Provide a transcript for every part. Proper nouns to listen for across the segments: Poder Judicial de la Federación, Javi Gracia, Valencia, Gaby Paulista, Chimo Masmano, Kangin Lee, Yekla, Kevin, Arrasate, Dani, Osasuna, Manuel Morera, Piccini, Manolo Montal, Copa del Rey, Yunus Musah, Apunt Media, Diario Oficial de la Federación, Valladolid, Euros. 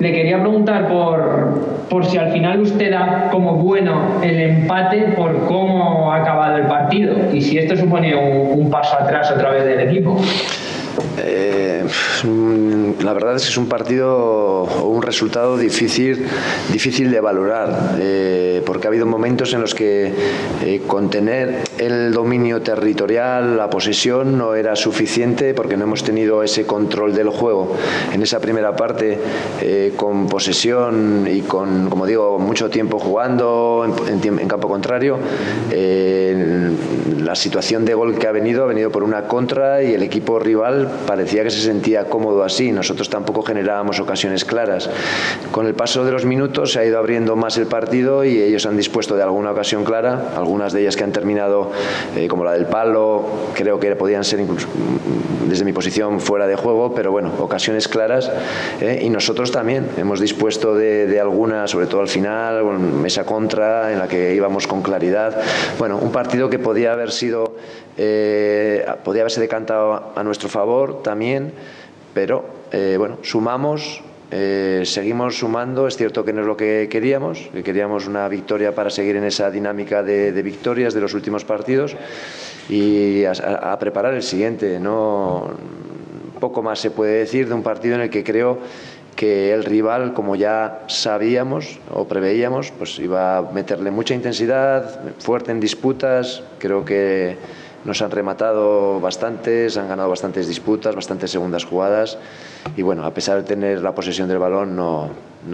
Le quería preguntar por si al final usted da como bueno el empate por cómo ha acabado el partido y si esto supone un paso atrás otra vez del equipo. La verdad es que es un partido o un resultado difícil de valorar, porque ha habido momentos en los que contener el dominio territorial, la posesión, no era suficiente porque no hemos tenido ese control del juego. En esa primera parte, con posesión y con, como digo, mucho tiempo jugando en campo contrario, la situación de gol que ha venido por una contra y el equipo rival parecía que se sentía cómodo así. Nosotros tampoco generábamos ocasiones claras. Con el paso de los minutos se ha ido abriendo más el partido y ellos han dispuesto de alguna ocasión clara, algunas de ellas que han terminado, como la del palo, creo que podían ser incluso desde mi posición fuera de juego, pero bueno, ocasiones claras, y nosotros también hemos dispuesto de algunas, sobre todo al final, esa contra en la que íbamos con claridad. Bueno, un partido que podía haberse decantado a nuestro favor también, pero bueno, sumamos, seguimos sumando. Es cierto que no es lo que queríamos una victoria para seguir en esa dinámica de victorias de los últimos partidos y a preparar el siguiente. No, poco más se puede decir de un partido en el que creo que el rival, como ya sabíamos o preveíamos, pues iba a meterle mucha intensidad, fuerte en disputas. Creo que nos han rematado bastantes, han ganado bastantes disputas, bastantes segundas jugadas y bueno, a pesar de tener la posesión del balón, no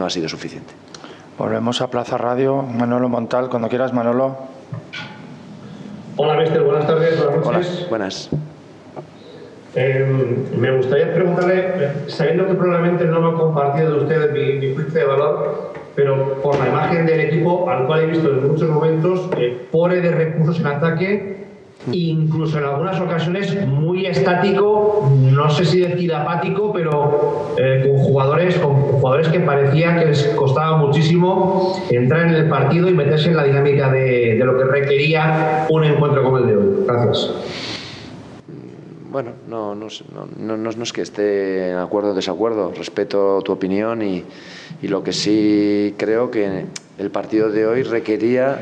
ha sido suficiente. Volvemos a Plaza Radio, Manolo Montal, cuando quieras, Manolo. Hola, mister, buenas tardes, buenas noches. Hola, buenas. Me gustaría preguntarle, sabiendo que probablemente no lo ha compartido usted mi juicio de valor, pero por la imagen del equipo, al cual he visto en muchos momentos pobre de recursos en ataque, incluso en algunas ocasiones muy estático, no sé si decir apático, pero con jugadores que parecía que les costaba muchísimo entrar en el partido y meterse en la dinámica de lo que requería un encuentro como el de hoy. Gracias. Bueno, no es que esté en acuerdo o desacuerdo, respeto tu opinión y lo que sí creo que el partido de hoy requería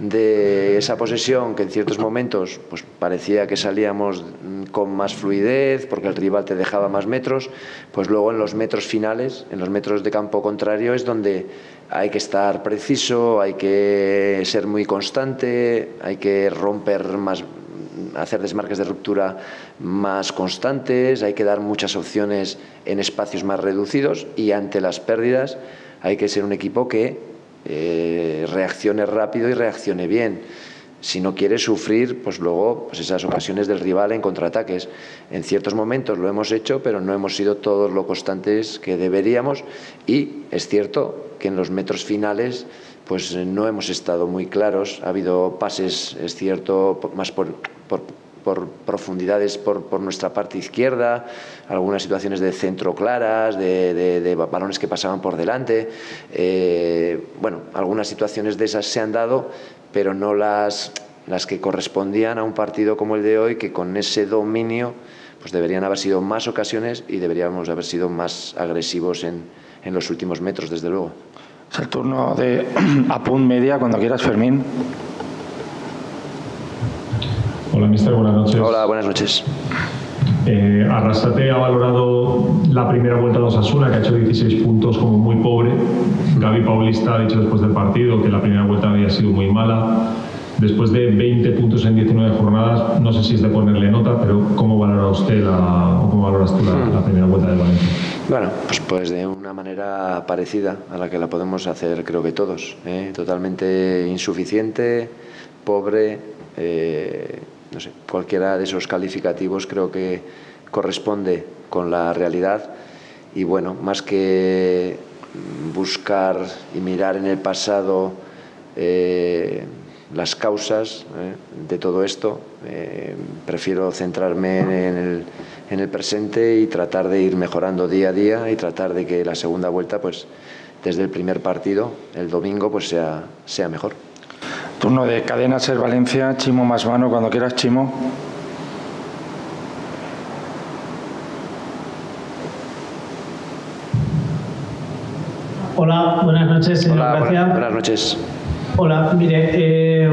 de esa posesión que en ciertos momentos pues parecía que salíamos con más fluidez porque el rival te dejaba más metros, pues luego en los metros finales, en los metros de campo contrario es donde hay que estar preciso, hay que ser muy constante, hay que hacer desmarques de ruptura más constantes, hay que dar muchas opciones en espacios más reducidos y ante las pérdidas hay que ser un equipo que reaccione rápido y reaccione bien. Si no quiere sufrir, pues luego esas ocasiones del rival en contraataques. En ciertos momentos lo hemos hecho, pero no hemos sido todos lo constantes que deberíamos y es cierto que en los metros finales pues no hemos estado muy claros. Ha habido pases, es cierto, más por profundidades por nuestra parte izquierda, algunas situaciones de centro claras, de balones que pasaban por delante. Bueno, algunas situaciones de esas se han dado, pero no las que correspondían a un partido como el de hoy, que con ese dominio pues deberían haber sido más ocasiones y deberíamos haber sido más agresivos en los últimos metros, desde luego. Es el turno de Apunt Media, cuando quieras, Fermín. Hola, mister, buenas noches. Hola, buenas noches. Arrasate ha valorado la primera vuelta de Osasuna, que ha hecho 16 puntos como muy pobre. Gaby Paulista ha dicho después del partido que la primera vuelta había sido muy mala. Después de 20 puntos en 19 jornadas, no sé si es de ponerle nota, pero ¿cómo valora usted cómo valoras tú la primera vuelta de Valencia? Bueno, pues de una manera parecida a la que la podemos hacer, creo que todos, totalmente insuficiente, pobre, no sé, cualquiera de esos calificativos creo que corresponde con la realidad y bueno, más que buscar y mirar en el pasado las causas de todo esto, prefiero centrarme en el presente y tratar de ir mejorando día a día y tratar de que la segunda vuelta, pues desde el primer partido, el domingo, pues sea mejor. Turno de Cadena Ser Valencia, Chimo Masmano, cuando quieras, Chimo. Hola, buenas noches, señor Gracia. Buenas noches. Hola, mire,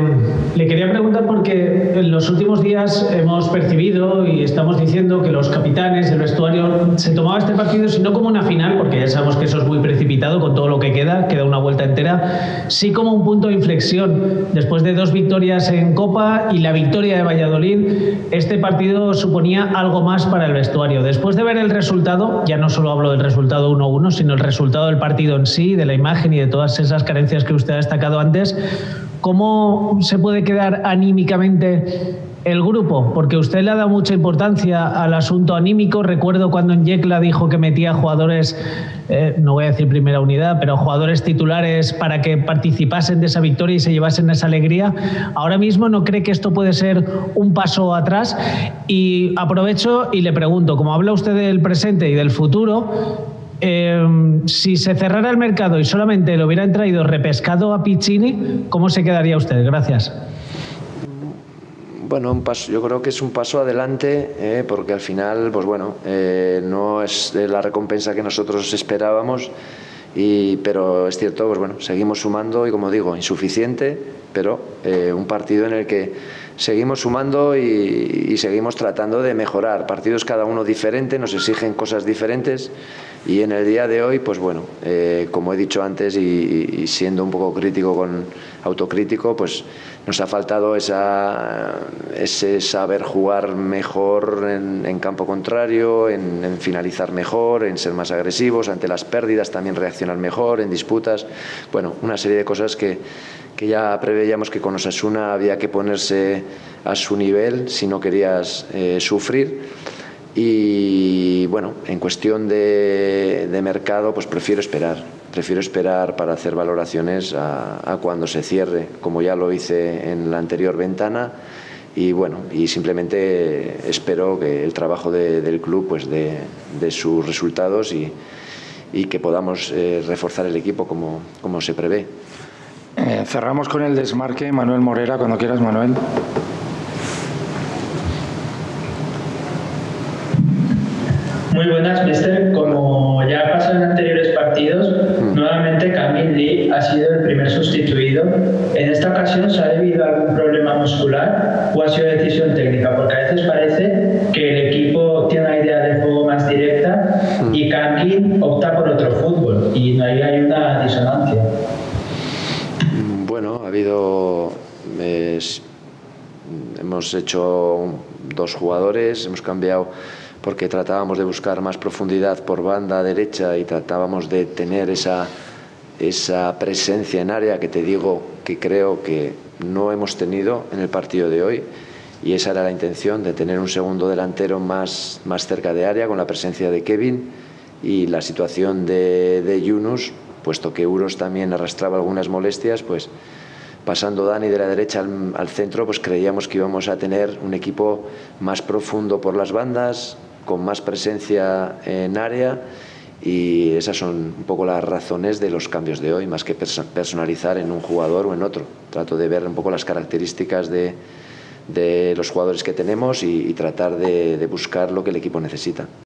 le quería preguntar porque en los últimos días hemos percibido y estamos diciendo que los capitanes del vestuario se tomaba este partido, si no como una final, porque ya sabemos que eso es muy precipitado con todo lo que queda, queda una vuelta entera, sí como un punto de inflexión. Después de dos victorias en Copa y la victoria de Valladolid, este partido suponía algo más para el vestuario. Después de ver el resultado, ya no solo hablo del resultado 1-1, sino el resultado del partido en sí, de la imagen y de todas esas carencias que usted ha destacado antes, ¿cómo se puede quedar anímicamente el grupo? Porque usted le ha dado mucha importancia al asunto anímico. Recuerdo cuando en Yekla dijo que metía jugadores, no voy a decir primera unidad, pero jugadores titulares para que participasen de esa victoria y se llevasen esa alegría. Ahora mismo, ¿no cree que esto puede ser un paso atrás? Y aprovecho y le pregunto, como habla usted del presente y del futuro, si se cerrara el mercado y solamente lo hubieran traído repescado a Piccini, ¿cómo se quedaría usted? Gracias. Bueno, un paso, yo creo que es un paso adelante, porque al final, pues bueno, no es la recompensa que nosotros esperábamos, pero es cierto, pues bueno, seguimos sumando y, como digo, insuficiente, pero un partido en el que seguimos sumando y seguimos tratando de mejorar. Partidos cada uno diferente, nos exigen cosas diferentes y en el día de hoy, pues bueno, como he dicho antes y siendo un poco crítico, autocrítico, pues nos ha faltado ese saber jugar mejor en campo contrario, en finalizar mejor, en ser más agresivos, ante las pérdidas también reaccionar mejor, en disputas, bueno, una serie de cosas que ya preveíamos que con Osasuna había que ponerse a su nivel si no querías sufrir. Y bueno, en cuestión de mercado, pues prefiero esperar para hacer valoraciones a cuando se cierre, como ya lo hice en la anterior ventana. Y bueno, y simplemente espero que el trabajo del club, pues de sus resultados y que podamos reforzar el equipo como se prevé. Cerramos con el desmarque, Manuel Morera, cuando quieras, Manuel. Muy buenas, mister. Como ya pasó en anteriores partidos, nuevamente Kangin Lee ha sido el primer sustituido. ¿En esta ocasión se ha debido a algún problema muscular o ha sido decisión técnica? Porque a veces parece que el equipo tiene una idea de juego más directa y Kangin opta por otro fútbol y ahí hay una disonancia. Bueno, ha habido, hemos hecho dos jugadores, hemos cambiado porque tratábamos de buscar más profundidad por banda derecha y tratábamos de tener esa presencia en área que te digo que creo que no hemos tenido en el partido de hoy, y esa era la intención, de tener un segundo delantero más cerca de área con la presencia de Kevin y la situación de Yunus, puesto que Euros también arrastraba algunas molestias, pues pasando Dani de la derecha al centro, pues creíamos que íbamos a tener un equipo más profundo por las bandas, con más presencia en área, y esas son un poco las razones de los cambios de hoy, más que personalizar en un jugador o en otro. Trato de ver un poco las características de los jugadores que tenemos y tratar de buscar lo que el equipo necesita.